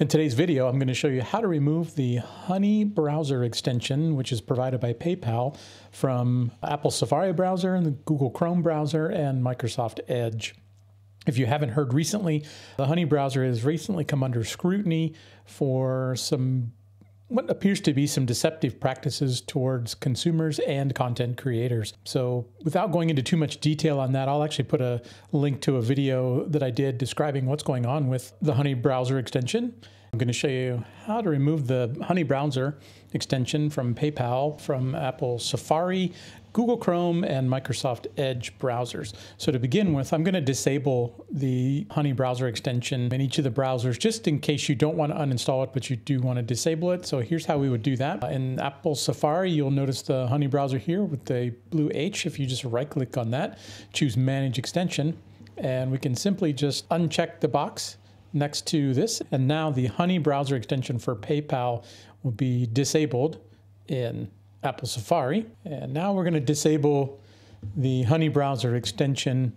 In today's video, I'm going to show you how to remove the Honey browser extension, which is provided by PayPal, from Apple Safari browser and the Google Chrome browser and Microsoft Edge. If you haven't heard recently, the Honey browser has recently come under scrutiny for some what appears to be some deceptive practices towards consumers and content creators. So without going into too much detail on that, I'll actually put a link to a video that I did describing what's going on with the Honey browser extension. I'm going to show you how to remove the Honey browser extension from PayPal, from Apple Safari, Google Chrome, and Microsoft Edge browsers. So to begin with, I'm going to disable the Honey browser extension in each of the browsers, just in case you don't want to uninstall it, but you do want to disable it. So here's how we would do that. In Apple Safari, you'll notice the Honey browser here with the blue H. If you just right-click on that, choose Manage Extension, and we can simply just uncheck the box next to this, and now the Honey browser extension for PayPal will be disabled in Apple Safari. And now we're going to disable the Honey browser extension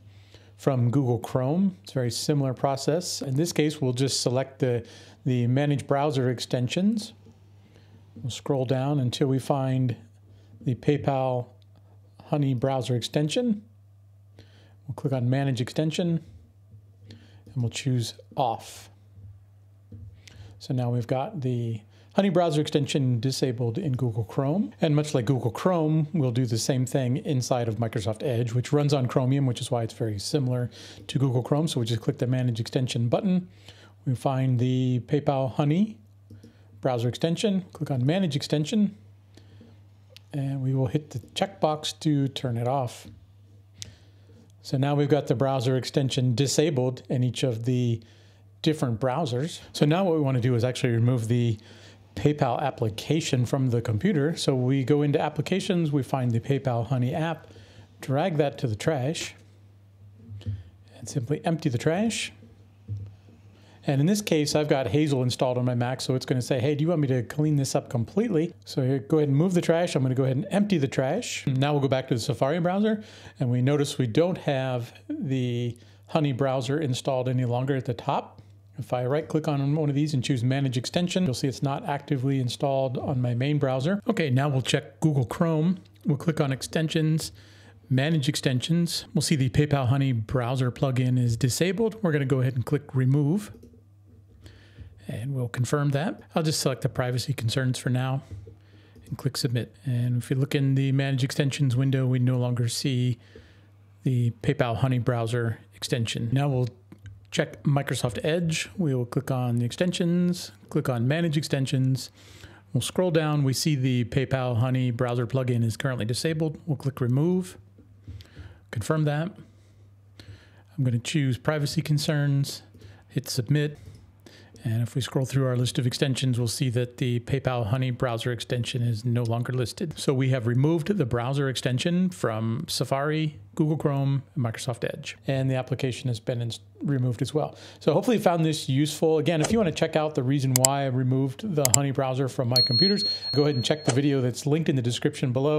from Google Chrome. It's a very similar process. In this case, we'll just select the Manage Browser Extensions. We'll scroll down until we find the PayPal Honey browser extension. We'll click on Manage Extension, and we'll choose off. So now we've got the Honey browser extension disabled in Google Chrome. And much like Google Chrome, we'll do the same thing inside of Microsoft Edge, which runs on Chromium, which is why it's very similar to Google Chrome. So we just click the Manage Extension button. We find the PayPal Honey browser extension, click on Manage Extension, and we will hit the checkbox to turn it off. So now we've got the browser extension disabled in each of the different browsers. So now what we want to do is actually remove the PayPal application from the computer. So we go into Applications, we find the PayPal Honey app, drag that to the trash, and simply empty the trash. And in this case, I've got Hazel installed on my Mac, so it's going to say, hey, do you want me to clean this up completely? So here, go ahead and move the trash. I'm going to go ahead and empty the trash. Now we'll go back to the Safari browser, and we notice we don't have the Honey browser installed any longer at the top. If I right-click on one of these and choose Manage Extension, you'll see it's not actively installed on my main browser. Okay, now we'll check Google Chrome. We'll click on Extensions, Manage Extensions. We'll see the PayPal Honey browser plugin is disabled. We're going to go ahead and click Remove, and we'll confirm that. I'll just select the privacy concerns for now and click Submit. And if you look in the Manage Extensions window, we no longer see the PayPal Honey browser extension. Now we'll check Microsoft Edge. We will click on the extensions, click on Manage Extensions. We'll scroll down. We see the PayPal Honey browser plugin is currently disabled. We'll click Remove, confirm that. I'm going to choose Privacy Concerns, hit Submit. And if we scroll through our list of extensions, we'll see that the PayPal Honey browser extension is no longer listed. So we have removed the browser extension from Safari, Google Chrome, and Microsoft Edge. And the application has been removed as well. So hopefully you found this useful. Again, if you want to check out the reason why I removed the Honey browser from my computers, go ahead and check the video that's linked in the description below.